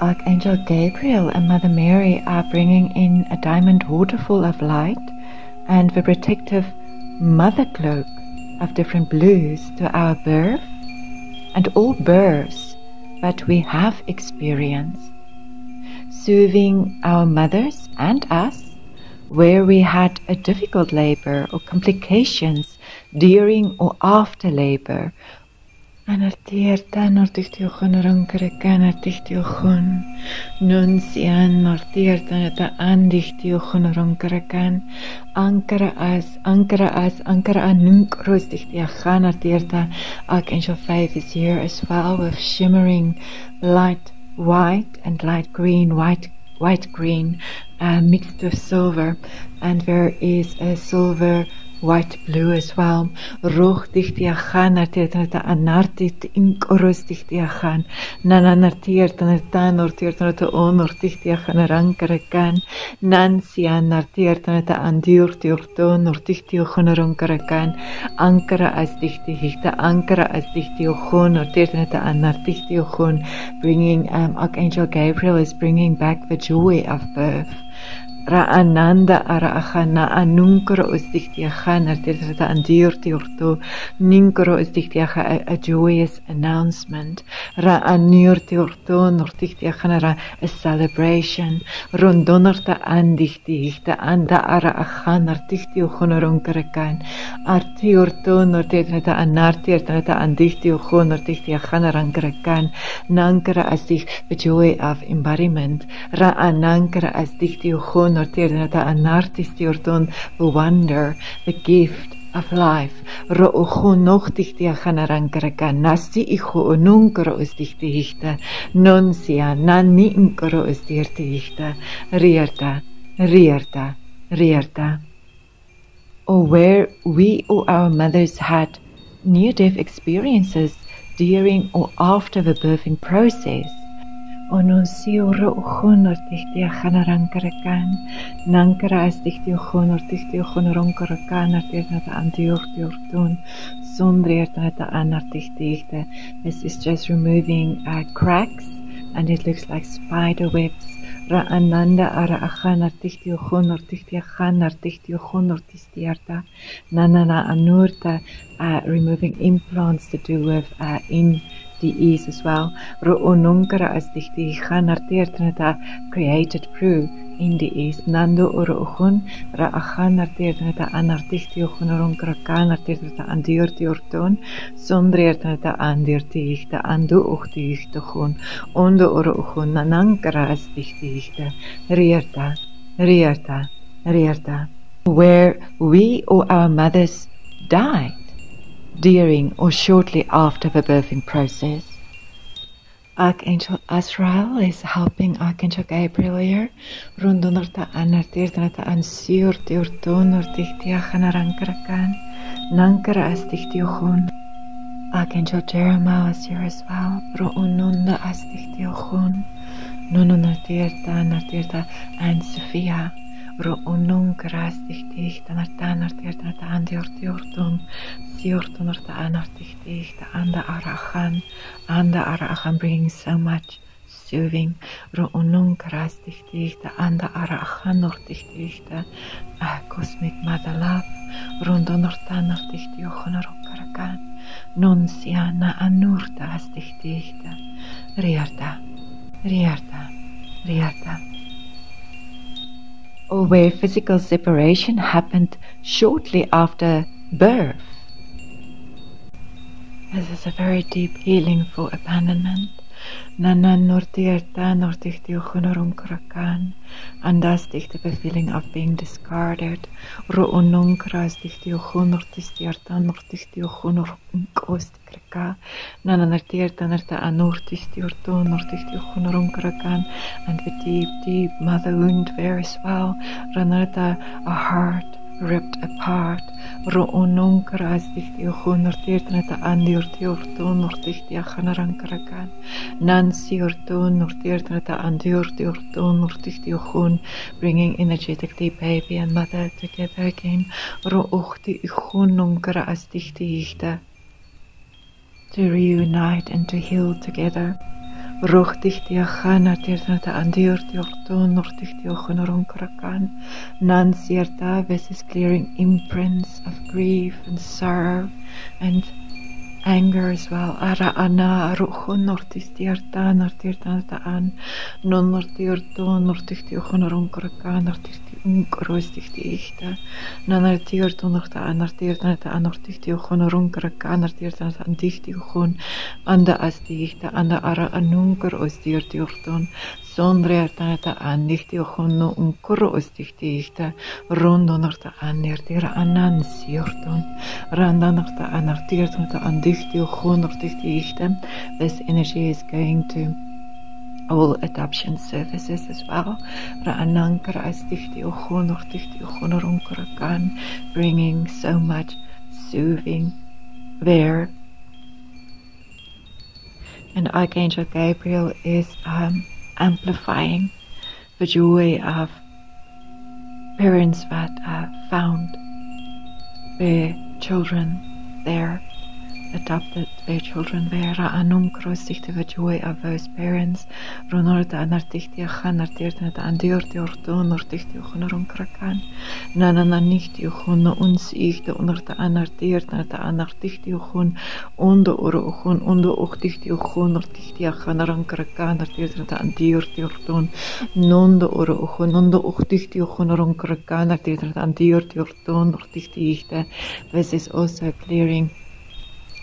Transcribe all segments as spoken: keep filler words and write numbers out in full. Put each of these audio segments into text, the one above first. Archangel Gabriel and Mother Mary are bringing in a diamond waterfall of light and the protective mother cloak of different blues to our birth and all births that we have experienced, soothing our mothers and us where we had a difficult labor or complications during or after labor. Archangel Faith is here as well with shimmering light white and light green, white white green uh, mixed with silver, and there is a silver white blue as well. Bringing um, Archangel Gabriel is bringing back the joy of birth. Ra'ananda ara'achana anunkro usdichtiachan artilta andirtiurto ninkro usdichtiacha, a joyous announcement. Ra'anirtiurto nortichtiachanara, a celebration. Rondonorta andichtiichta anda ara'achan artichtiochonoronkerekan. Artiurto nortilta anartirta andichtiochon artichtiachanarankerekan. Nankara asdich, the joy of embodiment. Ra'anankara asdichtiochon. The wonder, the gift of life. Or where we or our mothers had near-death experiences during or after the birthing process. This is just removing uh, cracks, and it looks like spider webs. Ra'ananda ara'achan artichtiochon artichtiochon artichtiochon artichtiochon nanana anurta, removing implants to do with uh, in the ease as well. Ro'ononkara as dichtiichan artiertneta, created through in the ease. Nando orochon ra'achan artiertneta anartichtiochon oronkrakan artiertneta andiortiorton sondriertneta andirtiichta ando ochtiichtochon ondo orochon nanankara as dichtiichta rierta rierta rierta. Where we or our mothers die during or shortly after the birthing process. Archangel Azrael is helping Archangel Gabriel here. Rondonorta anartirtanata ansiurtiurtonortichtiachanarankrakan nankara astichtiochon. Archangel Jeremiah is here as well. Roononda astichtiochon nononartirta anartirta and Sophia. Bringing so much soothing. Cosmic mother love. Rierta, Rierta, Rierta. Or where physical separation happened shortly after birth. This is a very deep healing for abandonment. Nanan nortierta nortichtiochonorum krakan, and that's the feeling of being discarded. Roononkras dichtiochonortistierta nortichtiochonorunkost kraka, nananertierta nerta anortistiorto nortichtiochonorum krakan, and the deep, deep mother wound there as well. Ranata, a heart ripped apart. Roononkras dichtiochonortierta andiortiortonortichtiachanarankarakan. Nansiortonortierta andiortiortonortichtiochon. Bringing energetically baby and mother together again. Roochtiichononkras dichtiichta. To reunite and to heal together. This is clearing imprints of grief and sorrow and anger as well. Ara ana rochon nortistiartan nortirtantaan non nortirton nortichtiochon ronkarakan nortichtiunkrostichtiichta nanartirton nortaan nortirtantaan nortichtiochon ronkarakan nortirtantaan dichtiochon anda astiichta anda ara anunkrostiortiorton sonreartantaan dichtiochon no unkrostichtiichta rondo nortaan nortira anansiorton randa nortaan nortirtantaan. This energy is going to all adoption services as well, bringing so much soothing there. And Archangel Gabriel is um, amplifying the joy of parents that uh, found their children there, adopted their children there. Anum krosdichte the joy of those parents. Ronor da nartichtia hanartirtna da andiortiorton nortichtiochnorum krakan. Nanana nichtiochon uns ich da unter da anartirtna da anartichtiochon undo orochon undo ochtichtiochon nortichtia hanaran krakan nartirtna da andiortiorton nondo orochon nondo ochtichtiochnorum krakan nartirtna da andiortiorton nortichtiichte. This is also clearing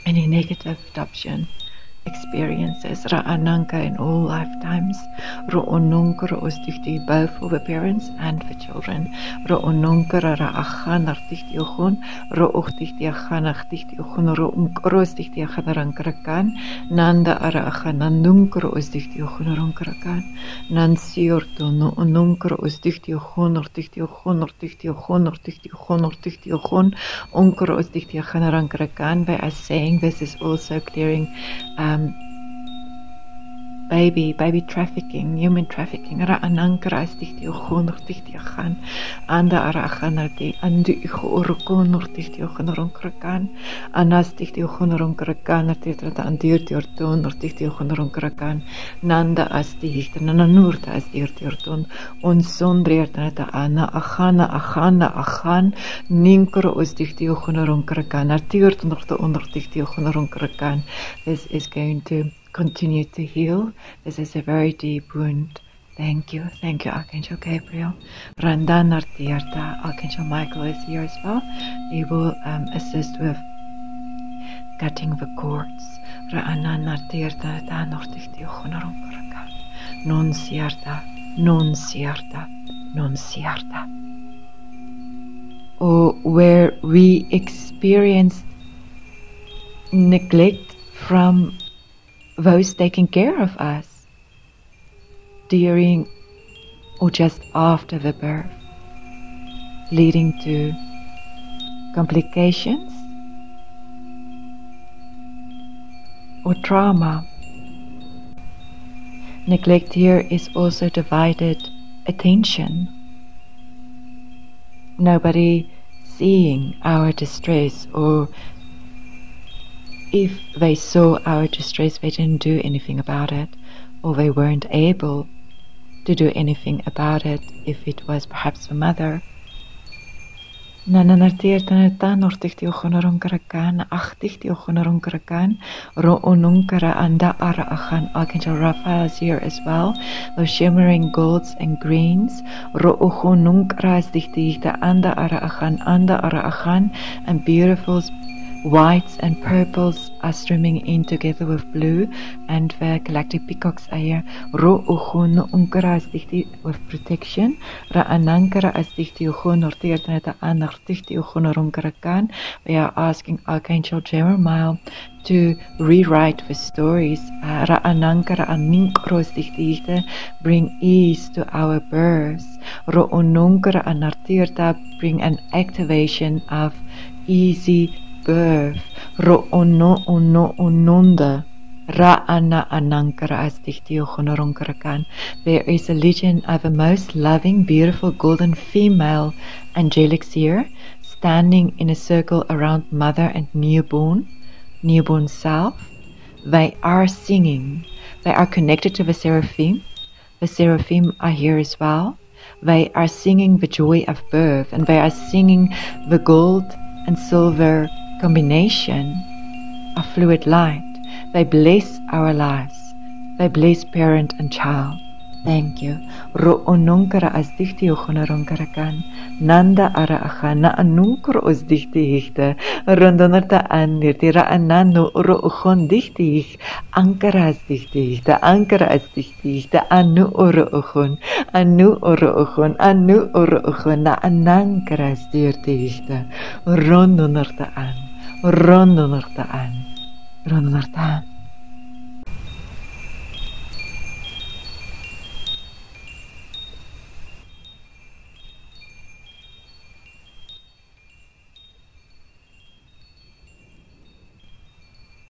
any negative adoption experiences, Ra'ananka, in all lifetimes, Ro'onunkara ostichti, both for the parents and the children, Ro'onunkara ra'achan artichtiochon, Ro'ochtichtiachan artichtiochon, Ro'unkrostichtiachan arankarakan, Nanda ara'achan nandunkara ostichtiochon arankarakan, Nansiorto no'onunkara ostichtiochon, Ortichtiochon, Ortichtiochon, Ortichtiochon, Ortichtiochon, Unkara ostichtiachan arankarakan. By us saying this is also clearing um, baby, baby trafficking, human trafficking. Ra'anankara stichtiochon ortichtiochon, anda arachanarti, andu ichorukon ortichtiochon ronkrakan, anastichtiochon ronkrakan, artirtrata andirtiorton ortichtiochon ronkrakan, nanda astihichter, nananurta astirtiorton, unsondriartanata ana achana achana achan, ninkro ostichtiochon ronkrakan, artirton ortichtiochon ronkrakan. This is going to continue to heal. This is a very deep wound. Thank you. Thank you, Archangel Gabriel. Randan Artiarta, Archangel Michael is here as well. He will um, assist with cutting the cords. Ra'anan Artiarta, Dan Ortichtiochonarum Kurakan. Non Siarta, Non Siarta, Non Siarta. Or where we experience neglect from those taking care of us during or just after the birth, leading to complications or trauma. Neglect here is also divided attention, nobody seeing our distress, or if they saw our distress, they didn't do anything about it, or they weren't able to do anything about it if it was perhaps the mother. Nananartirtanatan ortichtiochonarunkarakan, achtichtiochonarunkarakan, ro'onunkara anda ara'achan. Archangel Raphael is here as well. The shimmering golds and greens, ro'ochonunkara stichtiichta anda ara'achan, anda ara'achan, and beautiful whites and purples are streaming in together with blue, and the galactic peacocks are here. Ro'ochon unkara astichti with protection. Ra'anankara astichtiochon ortirtaneta anartichtiochon runkarakan. We are asking Archangel Jeremiah to rewrite the stories. Ra'anankara aninkrostichtiichte, bring ease to our births. Ro'onunkara anartirta, bring an activation of easy birth. Ro ono ono ononda. Ra ana anankara astichtiochonorunkarakan. There is a legion of a most loving, beautiful, golden female angelics here, standing in a circle around mother and newborn, newborn self. They are singing. They are connected to the Seraphim. The Seraphim are here as well. They are singing the joy of birth, and they are singing the gold and silver combination of fluid light. They bless our lives. They bless parent and child. Thank you. Ro'ononkara asdihti ochonaronkarakan. Nanda ara achana anunkro osdihti hichte. Rondonarta andirti ra'ananu ro'ochon dihti hich. Ankara asdihti hichte. Ankara asdihti hichte. Anu ro'ochon. Anu ro'ochon. Anu ro'ochon. Na'anankara asdihti hichte. Rondonarta an. Rondonarta an. Rondonarta an.